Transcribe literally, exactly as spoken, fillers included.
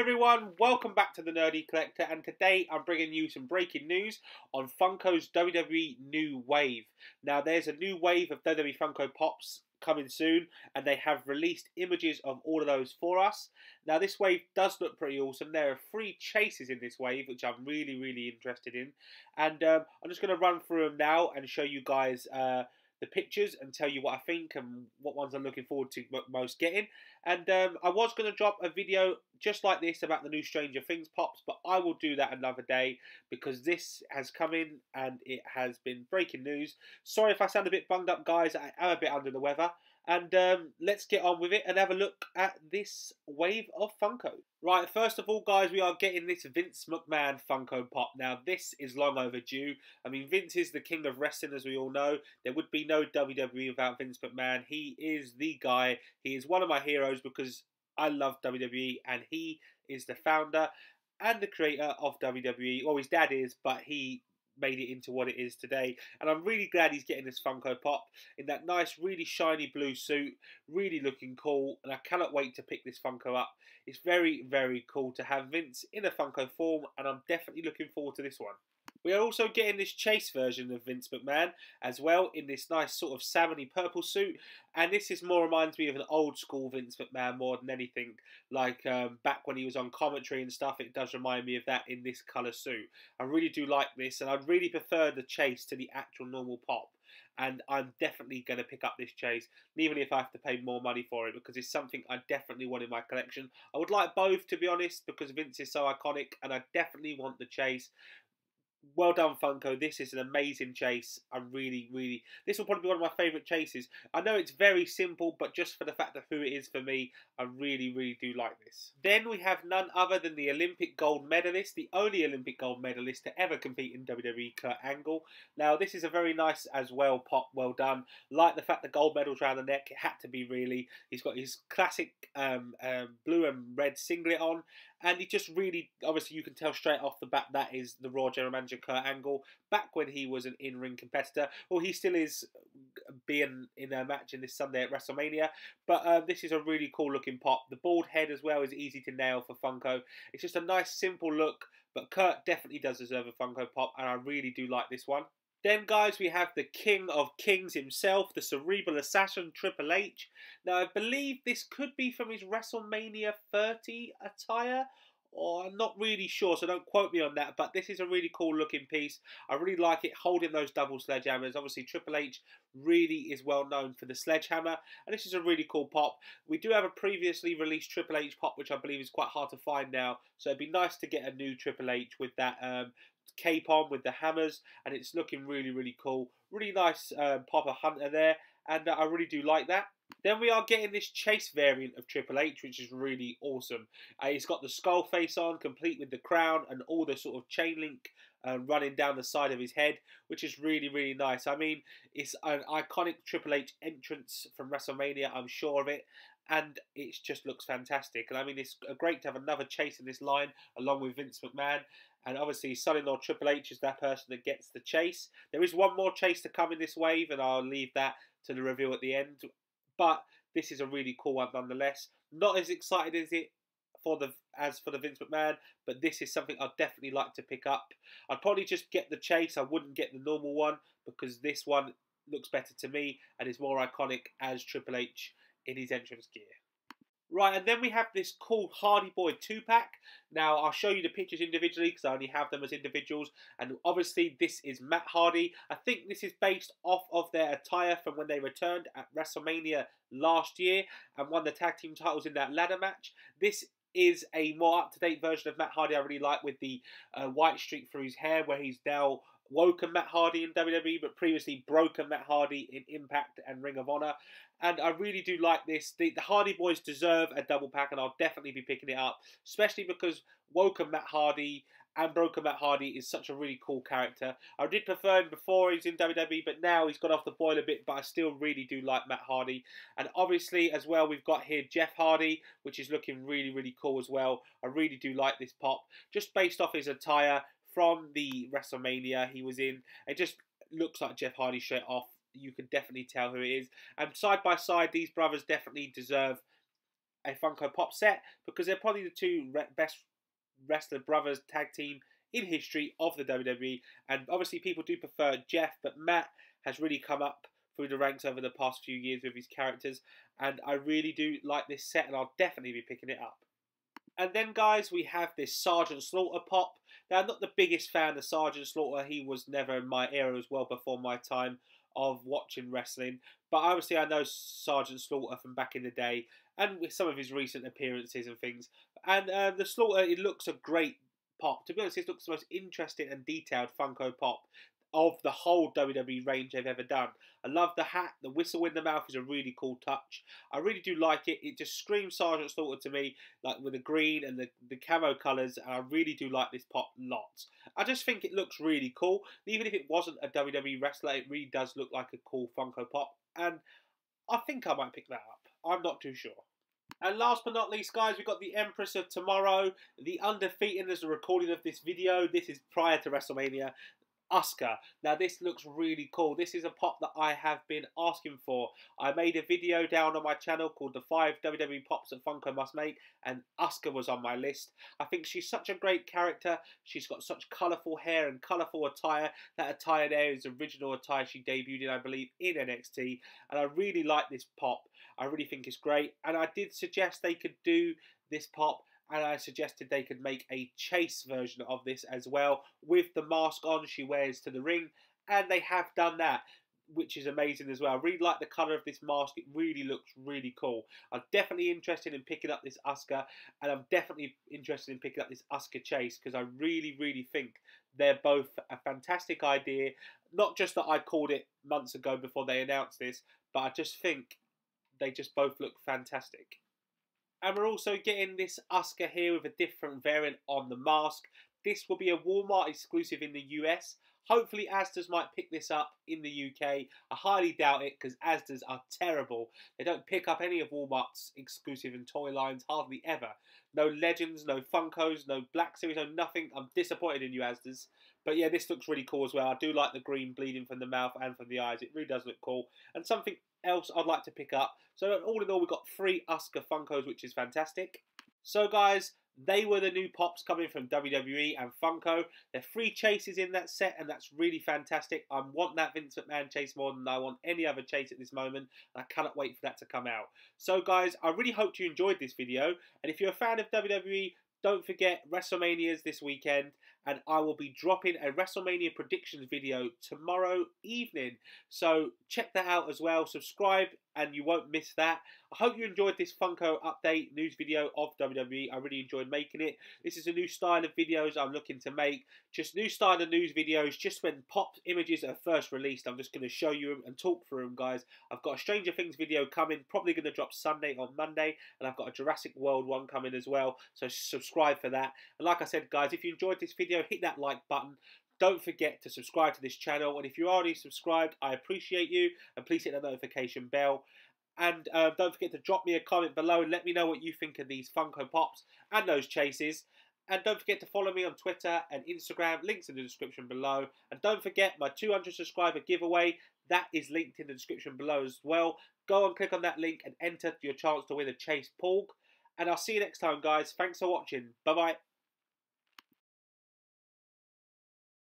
everyone, welcome back to the Nerdy Collector, and today I'm bringing you some breaking news on Funko's W W E New Wave. Now there's a new wave of W W E Funko Pops coming soon, and they have released images of all of those for us. Now this wave does look pretty awesome. There are three chases in this wave, which I'm really, really interested in. And um, I'm just going to run through them now and show you guys uh, the pictures and tell you what I think and what ones I'm looking forward to most getting. And um, I was going to drop a video just like this about the new Stranger Things Pops, but I will do that another day because this has come in and it has been breaking news. Sorry if I sound a bit bunged up, guys. I am a bit under the weather. And um, let's get on with it and have a look at this wave of Funko. Right, first of all, guys, we are getting this Vince McMahon Funko Pop. Now, this is long overdue. I mean, Vince is the king of wrestling, as we all know. There would be no W W E without Vince McMahon. He is the guy. He is one of my heroes because I love W W E, and he is the founder and the creator of W W E. Well, his dad is, but he made it into what it is today, and I'm really glad he's getting this Funko Pop in that nice, really shiny blue suit, really looking cool, and I cannot wait to pick this Funko up. It's very, very cool to have Vince in a Funko form, and I'm definitely looking forward to this one. We are also getting this chase version of Vince McMahon as well in this nice sort of salmony purple suit, and this is more reminds me of an old school Vince McMahon more than anything, like um, back when he was on commentary and stuff. It does remind me of that in this colour suit. I really do like this, and I really prefer the chase to the actual normal pop, and I'm definitely going to pick up this chase, even if I have to pay more money for it, because it's something I definitely want in my collection. I would like both, to be honest, because Vince is so iconic, and I definitely want the chase. Well done, Funko. This is an amazing chase. I'm really, really... This will probably be one of my favourite chases. I know it's very simple, but just for the fact of who it is for me, I really, really do like this. Then we have none other than the Olympic gold medalist, the only Olympic gold medalist to ever compete in W W E, Kurt Angle. Now, this is a very nice as well pop. Well done. Like the fact the gold medal's round the neck, it had to be really. He's got his classic um, um, blue and red singlet on, and he just really... Obviously, you can tell straight off the bat that is the Raw General Manager Kurt Angle, back when he was an in-ring competitor. Well, he still is, being in a match in this Sunday at WrestleMania, but uh, this is a really cool looking pop. The bald head as well is easy to nail for Funko. It's just a nice simple look, but Kurt definitely does deserve a Funko Pop, and I really do like this one. Then, guys, we have the King of Kings himself, the Cerebral Assassin, Triple H. Now, I believe this could be from his WrestleMania thirty attire. Oh, I'm not really sure, so don't quote me on that, but this is a really cool looking piece. I really like it, holding those double sledgehammers. Obviously, Triple H really is well known for the sledgehammer, and this is a really cool pop. We do have a previously released Triple H pop, which I believe is quite hard to find now, so it'd be nice to get a new Triple H with that um, cape on, with the hammers, and it's looking really, really cool. Really nice uh, pop of Hunter there, and uh, I really do like that. Then we are getting this chase variant of Triple H, which is really awesome. Uh, he's got the skull face on, complete with the crown and all the sort of chain link uh, running down the side of his head, which is really, really nice. I mean, it's an iconic Triple H entrance from WrestleMania, I'm sure of it, and it just looks fantastic. And I mean, it's great to have another chase in this line, along with Vince McMahon. And obviously, son-in-law Triple H is that person that gets the chase. There is one more chase to come in this wave, and I'll leave that to the reveal at the end. But this is a really cool one nonetheless. Not as excited as it for the as for the Vince McMahon, but this is something I'd definitely like to pick up. I'd probably just get the chase. I wouldn't get the normal one because this one looks better to me and is more iconic as Triple H in his entrance gear. Right, and then we have this cool Hardy Boy two-pack. Now, I'll show you the pictures individually because I only have them as individuals. And obviously, this is Matt Hardy. I think this is based off of their attire from when they returned at WrestleMania last year and won the tag team titles in that ladder match. This is a more up-to-date version of Matt Hardy I really like, with the uh, white streak through his hair, where he's now Woken Matt Hardy in W W E, but previously Broken Matt Hardy in Impact and Ring of Honor. And I really do like this. The, the Hardy Boys deserve a double pack, and I'll definitely be picking it up, especially because Woken Matt Hardy and Broken Matt Hardy is such a really cool character. I did prefer him before he was in W W E, but now he's gone off the boil a bit, but I still really do like Matt Hardy. And obviously, as well, we've got here Jeff Hardy, which is looking really, really cool as well. I really do like this pop, just based off his attire from the WrestleMania he was in. It just looks like Jeff Hardy straight off. You can definitely tell who it is. And side by side, these brothers definitely deserve a Funko Pop set, because they're probably the two re best wrestler brothers tag team in history of the W W E. And obviously people do prefer Jeff, but Matt has really come up through the ranks over the past few years with his characters, and I really do like this set, and I'll definitely be picking it up. And then, guys, we have this Sergeant Slaughter pop. Now, I'm not the biggest fan of Sergeant Slaughter. He was never in my era, as well before my time of watching wrestling. But obviously, I know Sergeant Slaughter from back in the day, and with some of his recent appearances and things. And uh, the Slaughter, it looks a great pop. To be honest, it looks the most interesting and detailed Funko Pop of the whole W W E range they've ever done. I love the hat. The whistle in the mouth is a really cool touch. I really do like it. It just screams Sergeant Slaughter to me, like with the green and the, the camo colours, and I really do like this pop lots. I just think it looks really cool. Even if it wasn't a W W E wrestler, it really does look like a cool Funko Pop, and I think I might pick that up. I'm not too sure. And last but not least, guys, we've got the Empress of Tomorrow, the Undefeated, as a recording of this video. This is prior to WrestleMania. Asuka. Now this looks really cool. This is a pop that I have been asking for. I made a video down on my channel called The Five W W E Pops That Funko Must Make, and Asuka was on my list. I think she's such a great character. She's got such colourful hair and colourful attire. That attire there is the original attire she debuted in, I believe, in N X T. And I really like this pop. I really think it's great. And I did suggest they could do this pop, and I suggested they could make a chase version of this as well, with the mask on she wears to the ring, and they have done that, which is amazing as well. I really like the colour of this mask. It really looks really cool. I'm definitely interested in picking up this Asuka, and I'm definitely interested in picking up this Asuka chase, because I really, really think they're both a fantastic idea. Not just that I called it months ago before they announced this, but I just think they just both look fantastic. And we're also getting this Asuka here with a different variant on the mask. This will be a Walmart exclusive in the U S. Hopefully Asda's might pick this up in the U K. I highly doubt it, because Asda's are terrible. They don't pick up any of Walmart's exclusive and toy lines, hardly ever. No Legends, no Funkos, no Black Series, no nothing. I'm disappointed in you, Asda's. But yeah, this looks really cool as well. I do like the green bleeding from the mouth and from the eyes. It really does look cool. And something else I'd like to pick up. So all in all, we've got three Asuka Funkos, which is fantastic. So guys, they were the new pops coming from W W E and Funko. There are three chases in that set, and that's really fantastic. I want that Vince McMahon chase more than I want any other chase at this moment, and I cannot wait for that to come out. So guys, I really hope you enjoyed this video, and if you're a fan of W W E, don't forget, WrestleMania's this weekend, and I will be dropping a WrestleMania predictions video tomorrow evening. So check that out as well. Subscribe and you won't miss that. I hope you enjoyed this Funko update news video of W W E. I really enjoyed making it. This is a new style of videos I'm looking to make. Just new style of news videos. Just when pop images are first released, I'm just going to show you them and talk through them, guys. I've got a Stranger Things video coming. Probably going to drop Sunday or Monday. And I've got a Jurassic World one coming as well. So subscribe for that. And like I said, guys, if you enjoyed this video, hit that like button. Don't forget to subscribe to this channel, and if you're already subscribed, I appreciate you, and please hit the notification bell. And uh, don't forget to drop me a comment below and let me know what you think of these Funko Pops and those chases. And don't forget to follow me on Twitter and Instagram, links in the description below. And don't forget my two hundred subscriber giveaway, that is linked in the description below as well. Go and click on that link and enter your chance to win a chase porg. And I'll see you next time, guys. Thanks for watching. Bye bye.